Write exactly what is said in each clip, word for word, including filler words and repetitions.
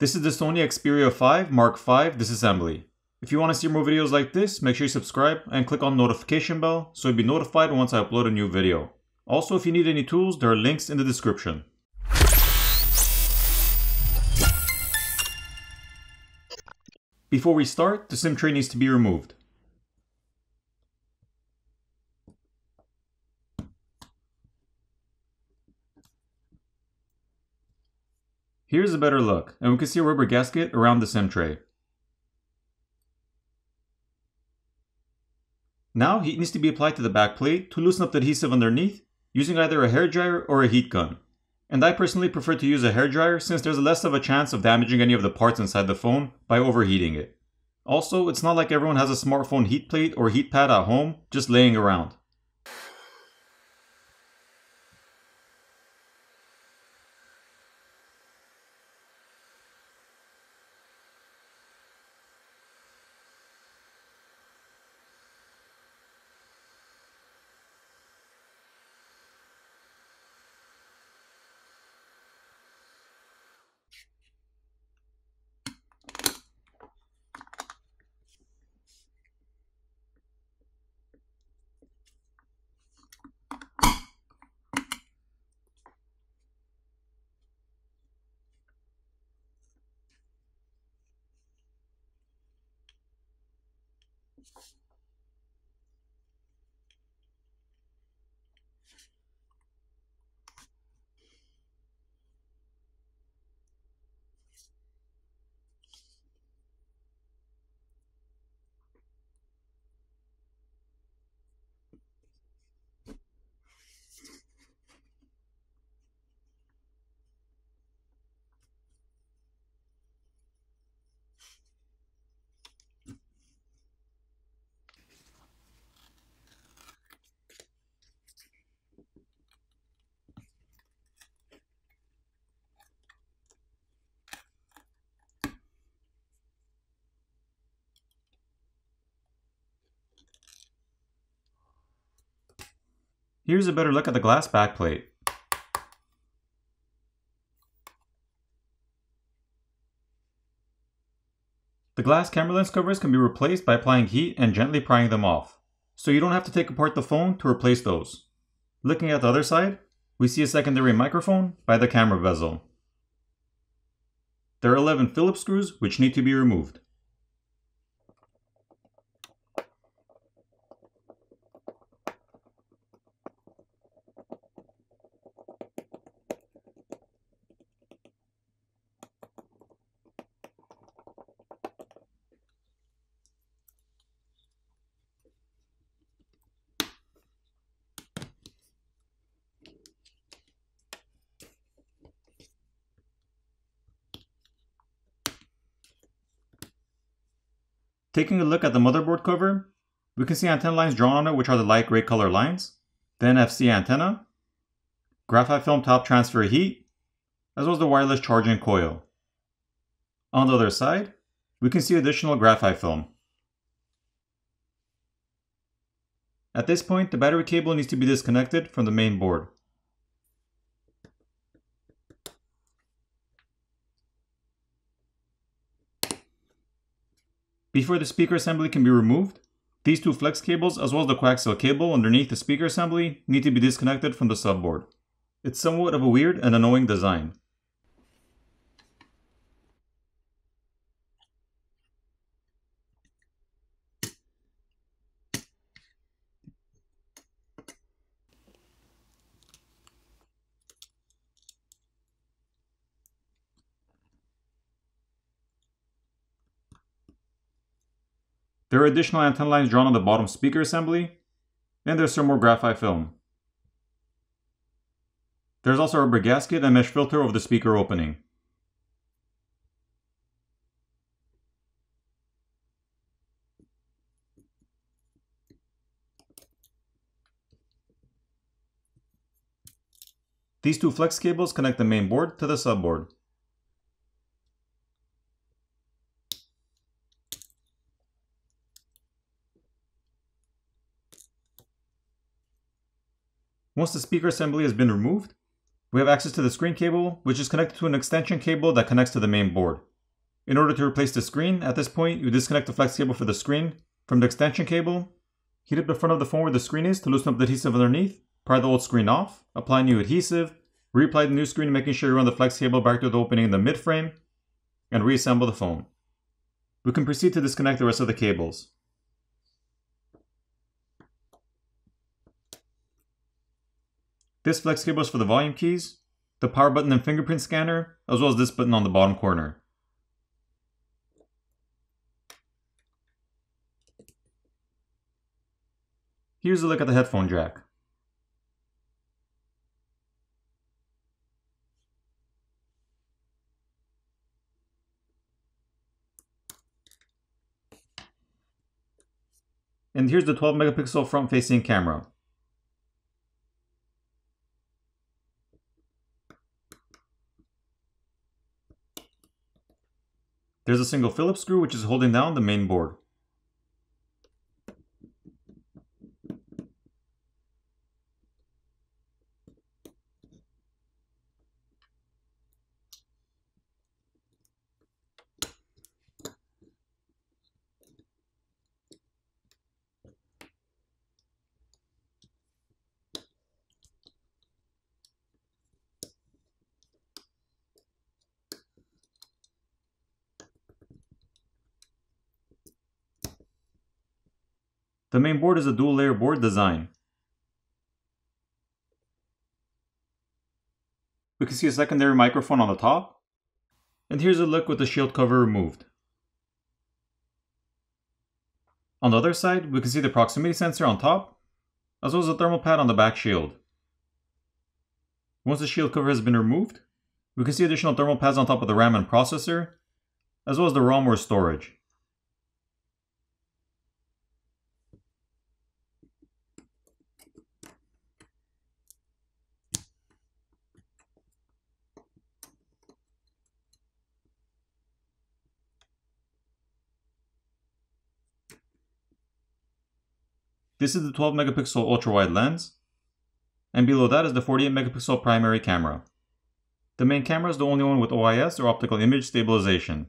This is the Sony Xperia five Mark five disassembly. If you want to see more videos like this, make sure you subscribe and click on the notification bell so you'll be notified once I upload a new video. Also, if you need any tools, there are links in the description. Before we start, the SIM tray needs to be removed. Here's a better look, and we can see a rubber gasket around the SIM tray. Now heat needs to be applied to the back plate to loosen up the adhesive underneath using either a hairdryer or a heat gun. And I personally prefer to use a hairdryer since there's less of a chance of damaging any of the parts inside the phone by overheating it. Also, it's not like everyone has a smartphone heat plate or heat pad at home just laying around. Here's a better look at the glass backplate. The glass camera lens covers can be replaced by applying heat and gently prying them off, so you don't have to take apart the phone to replace those. Looking at the other side, we see a secondary microphone by the camera bezel. There are eleven Phillips screws which need to be removed. Taking a look at the motherboard cover, we can see antenna lines drawn on it, which are the light gray color lines, the N F C antenna, graphite film top transfer heat, as well as the wireless charging coil. On the other side, we can see additional graphite film. At this point, the battery cable needs to be disconnected from the main board. Before the speaker assembly can be removed, these two flex cables as well as the coaxial cable underneath the speaker assembly need to be disconnected from the subboard. It's somewhat of a weird and annoying design. There are additional antenna lines drawn on the bottom speaker assembly, and there's some more graphite film. There's also a rubber gasket and mesh filter over the speaker opening. These two flex cables connect the main board to the subboard. Once the speaker assembly has been removed, we have access to the screen cable, which is connected to an extension cable that connects to the main board. In order to replace the screen, at this point, you disconnect the flex cable for the screen from the extension cable, heat up the front of the phone where the screen is to loosen up the adhesive underneath, pry the old screen off, apply new adhesive, reapply the new screen, making sure you run the flex cable back to the opening in the mid-frame, and reassemble the phone. We can proceed to disconnect the rest of the cables. This flex cable is for the volume keys, the power button and fingerprint scanner, as well as this button on the bottom corner. Here's a look at the headphone jack. And here's the twelve megapixel front-facing camera. There's a single Phillips screw which is holding down the main board. The main board is a dual layer board design. We can see a secondary microphone on the top. And here's a look with the shield cover removed. On the other side, we can see the proximity sensor on top, as well as a thermal pad on the back shield. Once the shield cover has been removed, we can see additional thermal pads on top of the RAM and processor, as well as the ROM or storage. This is the twelve megapixel ultra-wide lens, and below that is the forty-eight megapixel primary camera. The main camera is the only one with O I S or optical image stabilization.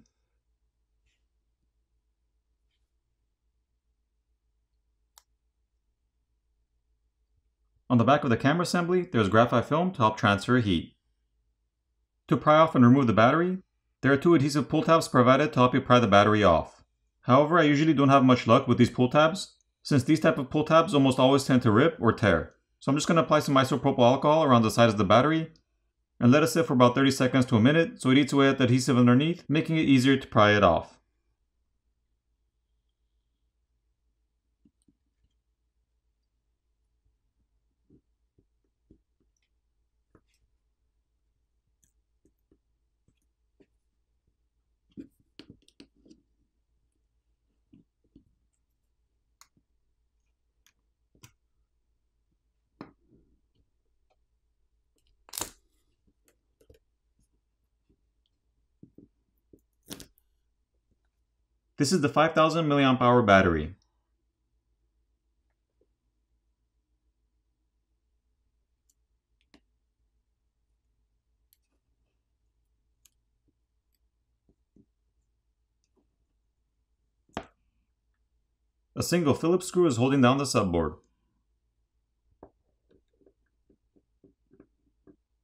On the back of the camera assembly, there is graphite film to help transfer heat. To pry off and remove the battery, there are two adhesive pull tabs provided to help you pry the battery off. However, I usually don't have much luck with these pull tabs, since these type of pull tabs almost always tend to rip or tear. So I'm just going to apply some isopropyl alcohol around the sides of the battery and let it sit for about thirty seconds to a minute so it eats away at the adhesive underneath, making it easier to pry it off. This is the five thousand milliamp hour battery. A single Phillips screw is holding down the subboard.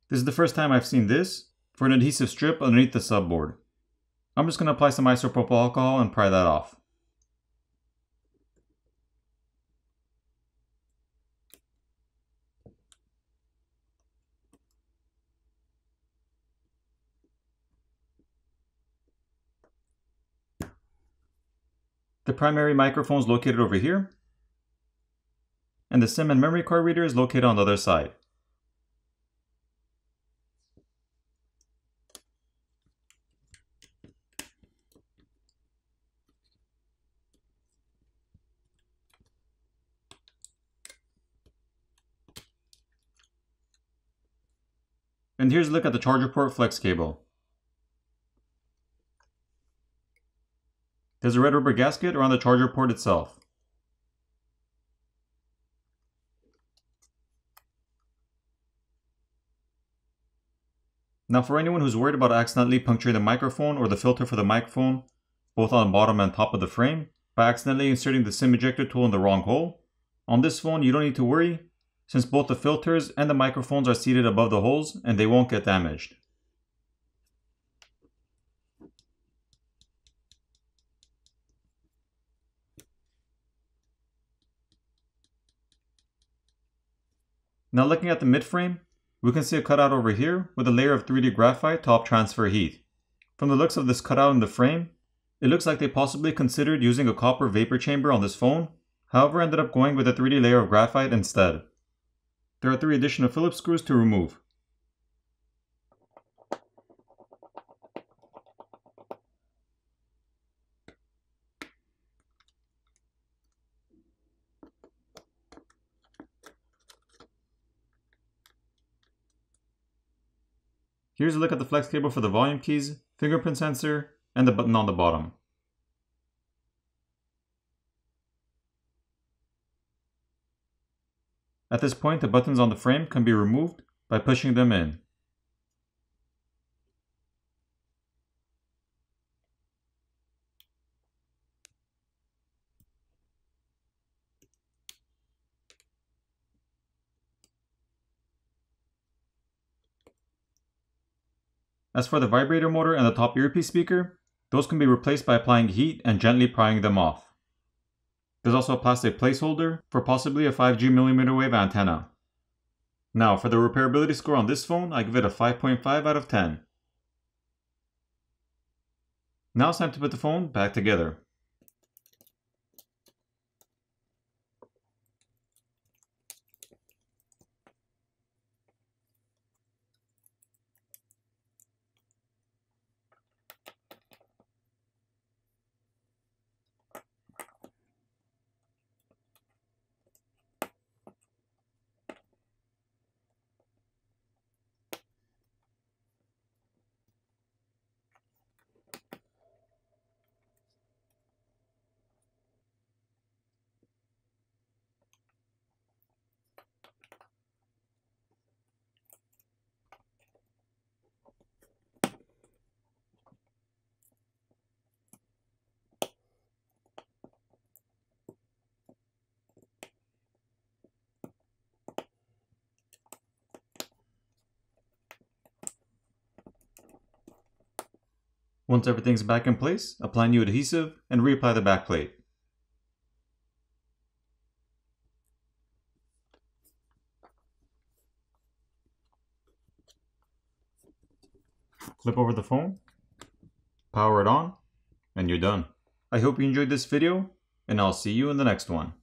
This is the first time I've seen this for an adhesive strip underneath the subboard. I'm just going to apply some isopropyl alcohol and pry that off. The primary microphone is located over here, and the SIM and memory card reader is located on the other side. And here's a look at the charger port flex cable. There's a red rubber gasket around the charger port itself. Now for anyone who's worried about accidentally puncturing the microphone or the filter for the microphone, both on the bottom and top of the frame, by accidentally inserting the SIM ejector tool in the wrong hole, on this phone you don't need to worry, since both the filters and the microphones are seated above the holes and they won't get damaged. Now looking at the midframe, we can see a cutout over here with a layer of three D graphite to help transfer heat. From the looks of this cutout in the frame, it looks like they possibly considered using a copper vapor chamber on this phone, however ended up going with a three D layer of graphite instead. There are three additional Phillips screws to remove. Here's a look at the flex cable for the volume keys, fingerprint sensor, and the button on the bottom. At this point, the buttons on the frame can be removed by pushing them in. As for the vibrator motor and the top earpiece speaker, those can be replaced by applying heat and gently prying them off. There's also a plastic placeholder for possibly a five G millimeter wave antenna. Now for the repairability score on this phone, I give it a five point five out of ten. Now it's time to put the phone back together. Once everything's back in place, apply new adhesive and reapply the back plate. Flip over the phone, power it on, and you're done. I hope you enjoyed this video, and I'll see you in the next one.